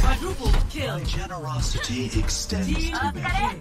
Quadruple kill. My generosity extends to me.